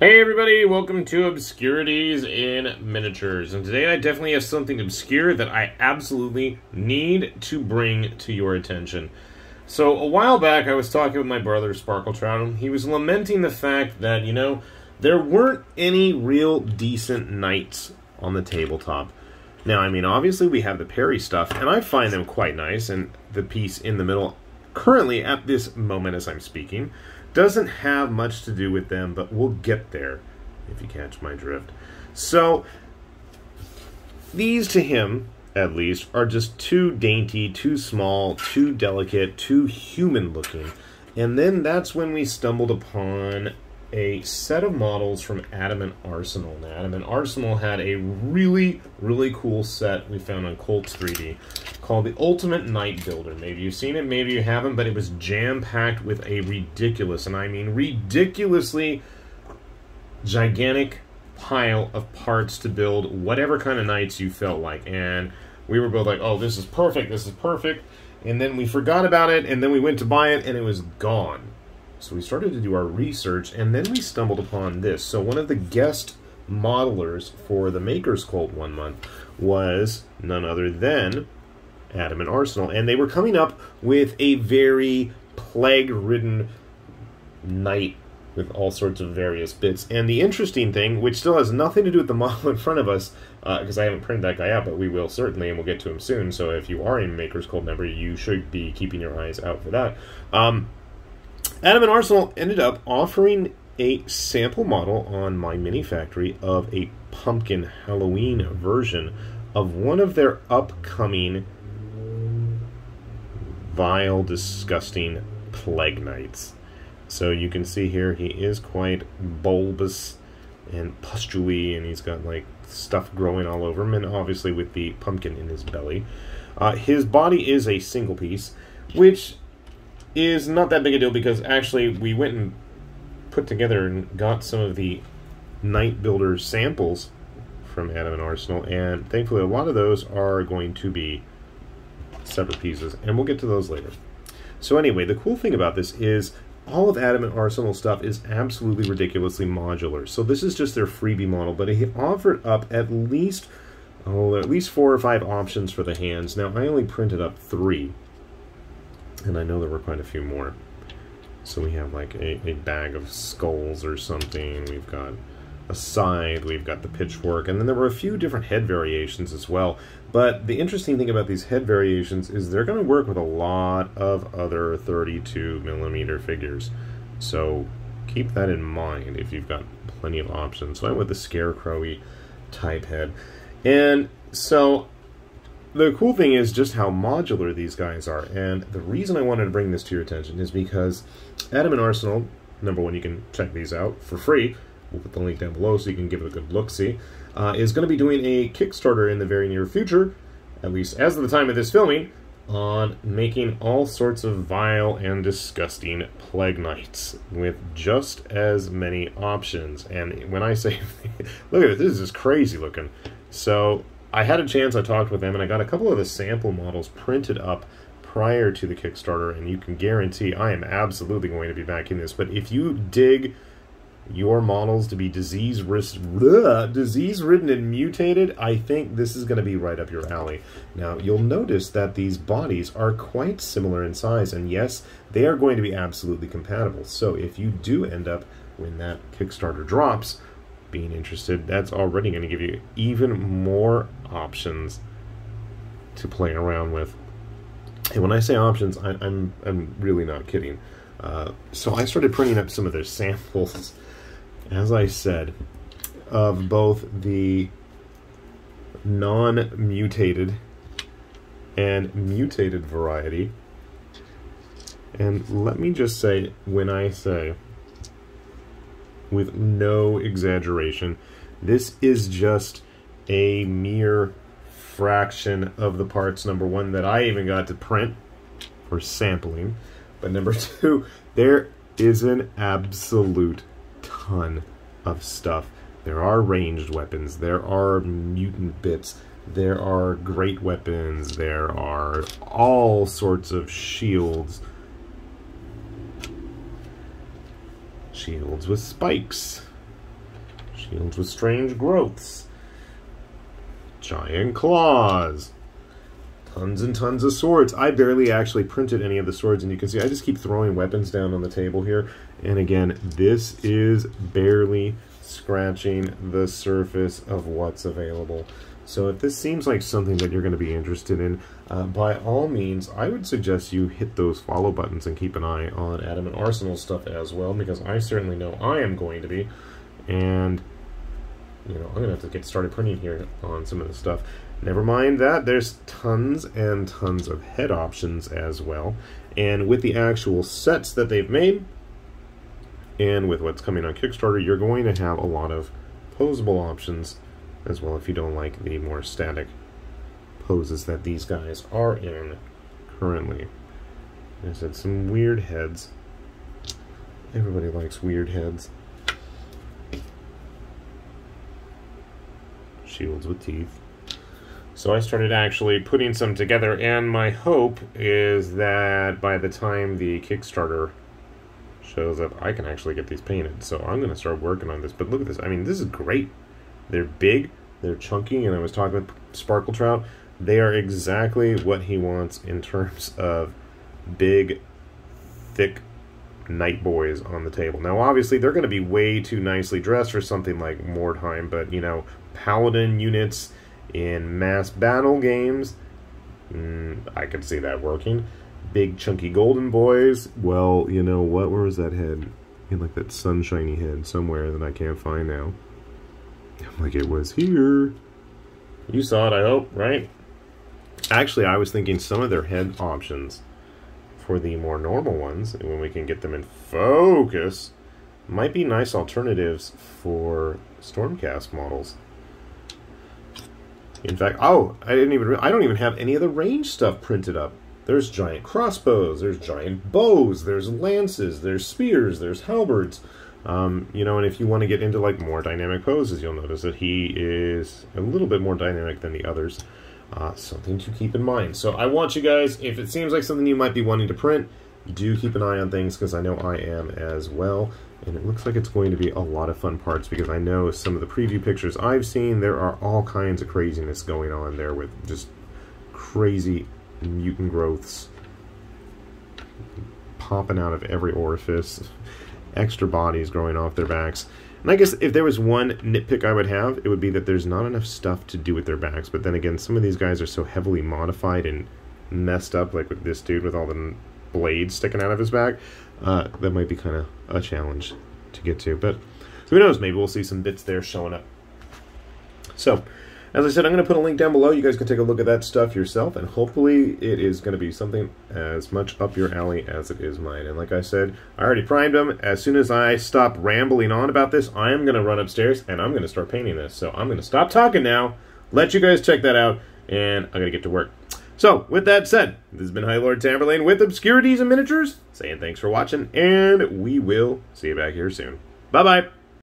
Hey everybody, welcome to Obscurities in Miniatures, and today I definitely have something obscure that I absolutely need to bring to your attention. So a while back I was talking with my brother Sparkletrout, and he was lamenting the fact that, you know, there weren't any real decent knights on the tabletop. Now, I mean, obviously we have the Perry stuff, and I find them quite nice, and the piece in the middle currently at this moment as I'm speaking doesn't have much to do with them, but we'll get there, if you catch my drift. So, these to him, at least, are just too dainty, too small, too delicate, too human-looking. And then that's when we stumbled upon a set of models from Adamant Arsenal. Now, Adamant Arsenal had a really, really cool set we found on Cults 3D called The Ultimate Knight Builder. Maybe you've seen it, maybe you haven't, but it was jam-packed with a ridiculous, and I mean ridiculously gigantic pile of parts to build whatever kind of knights you felt like. And we were both like, oh, this is perfect, this is perfect. And then we forgot about it, and then we went to buy it, and it was gone. So we started to do our research, and then we stumbled upon this. So one of the guest modelers for the Maker's Cult one month was none other than Adamant Arsenal. And they were coming up with a very plague-ridden knight with all sorts of various bits. And the interesting thing, which still has nothing to do with the model in front of us, because I haven't printed that guy out, but we will certainly, and we'll get to him soon. So if you are a Maker's Cult member, you should be keeping your eyes out for that. Adamant Arsenal ended up offering a sample model on my mini-factory of a pumpkin Halloween version of one of their upcoming vile, disgusting plague knights. So you can see here he is quite bulbous and pustule, and he's got like stuff growing all over him, and obviously with the pumpkin in his belly. His body is a single piece, which is not that big a deal, because actually we went and put together and got some of the Knight Builder samples from Adamant Arsenal, and thankfully a lot of those are going to be separate pieces, and we'll get to those later. So anyway, the cool thing about this is all of Adamant Arsenal stuff is absolutely ridiculously modular. So this is just their freebie model, but it offered up at least 4 or 5 options for the hands. Now I only printed up 3. And I know there were quite a few more. So we have like a bag of skulls or something, we've got a scythe, we've got the pitchfork, and then there were a few different head variations as well. But the interesting thing about these head variations is they're going to work with a lot of other 32mm figures. So keep that in mind if you've got plenty of options. So I went with the scarecrowy type head. And so the cool thing is just how modular these guys are, and the reason I wanted to bring this to your attention is because Adamant Arsenal, number one, you can check these out for free, we'll put the link down below so you can give it a good look-see, is going to be doing a Kickstarter in the very near future, at least as of the time of this filming, on making all sorts of vile and disgusting plague knights with just as many options. And when I say, look at this is crazy looking. So I had a chance, I talked with them, and I got a couple of the sample models printed up prior to the Kickstarter, and you can guarantee I am absolutely going to be backing this. But if you dig your models to be disease-ridden and mutated, I think this is going to be right up your alley. Now, you'll notice that these bodies are quite similar in size, and yes, they are going to be absolutely compatible. So if you do end up, when that Kickstarter drops, being interested, that's already going to give you even more options to play around with. And when I say options, I'm really not kidding. So I started printing up some of their samples, as I said, of both the non-mutated and mutated variety. And let me just say, when I say, with no exaggeration, this is just a mere fraction of the parts, number one, that I even got to print for sampling, but number two, there is an absolute ton of stuff. There are ranged weapons, there are mutant bits, there are great weapons, there are all sorts of shields with spikes, shields with strange growths, giant claws, tons and tons of swords. I barely actually printed any of the swords, and you can see I just keep throwing weapons down on the table here. And again, this is barely scratching the surface of what's available. So if this seems like something that you're going to be interested in, by all means, I would suggest you hit those follow buttons and keep an eye on Adamant Arsenal stuff as well, because I certainly know I am going to be. And, you know, I'm going to have to get started printing here on some of this stuff. Never mind that, there's tons and tons of head options as well. And with the actual sets that they've made, and with what's coming on Kickstarter, you're going to have a lot of posable options as well, if you don't like the more static poses that these guys are in currently. I said some weird heads. Everybody likes weird heads. Shields with teeth. So I started actually putting some together, and my hope is that by the time the Kickstarter shows up, I can actually get these painted. So I'm going to start working on this. But look at this. I mean, this is great. They're big, they're chunky, and I was talking with Sparkletrout, they are exactly what he wants in terms of big, thick night boys on the table. Now, obviously, they're going to be way too nicely dressed for something like Mordheim, but, you know, paladin units in mass battle games, I could see that working. Big, chunky golden boys, well, you know what, where was that head? He had, like, that sunshiny head somewhere that I can't find now. Like it was here. You saw it, I hope, right? Actually, I was thinking some of their head options for the more normal ones, and when we can get them in focus, might be nice alternatives for Stormcast models. In fact, oh, I don't even have any of the range stuff printed up. There's giant crossbows, there's giant bows, there's lances, there's spears, there's halberds. You know, and if you want to get into, like, more dynamic poses, you'll notice that he is a little bit more dynamic than the others. Something to keep in mind. So I want you guys, if it seems like something you might be wanting to print, do keep an eye on things, because I know I am as well. And it looks like it's going to be a lot of fun parts, because I know some of the preview pictures I've seen, there are all kinds of craziness going on there with just crazy mutant growths popping out of every orifice. Extra bodies growing off their backs. And I guess if there was one nitpick I would have, it would be that there's not enough stuff to do with their backs. But then again, some of these guys are so heavily modified and messed up, like with this dude with all the blades sticking out of his back, that might be kind of a challenge to get to. But who knows, maybe we'll see some bits there showing up. So, as I said, I'm going to put a link down below. You guys can take a look at that stuff yourself, and hopefully it is going to be something as much up your alley as it is mine. And like I said, I already primed them. As soon as I stop rambling on about this, I am going to run upstairs, and I'm going to start painting this. So I'm going to stop talking now, let you guys check that out, and I'm going to get to work. So, with that said, this has been High Lord Tamberlane with Obscurities in Miniatures, saying thanks for watching, and we will see you back here soon. Bye-bye!